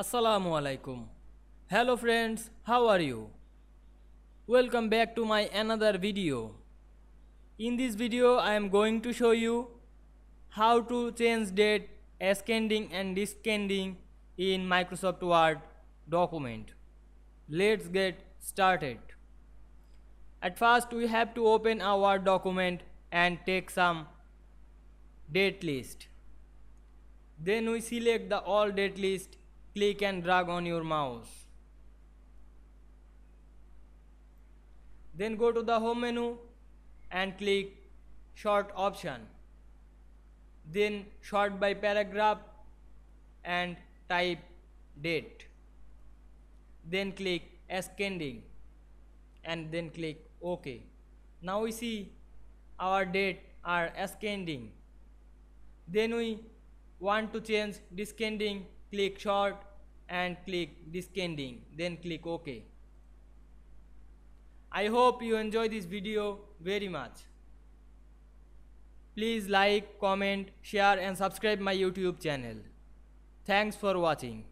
Assalamu alaikum. Hello friends, how are you? Welcome back to my another video. In this video I am going to show you how to change date ascending and descending in Microsoft Word document. Let's get started. At first we have to open our Word document and take some date list. Then we select the all date list. Click and drag on your mouse. Then go to the home menu and click sort option. Then sort by paragraph and type date. Then click ascending and then click OK. Now we see our date are ascending. Then we want to change descending. Click sort and click descending, then click OK. I hope you enjoy this video very much. Please like, comment, share and subscribe my YouTube channel. Thanks for watching.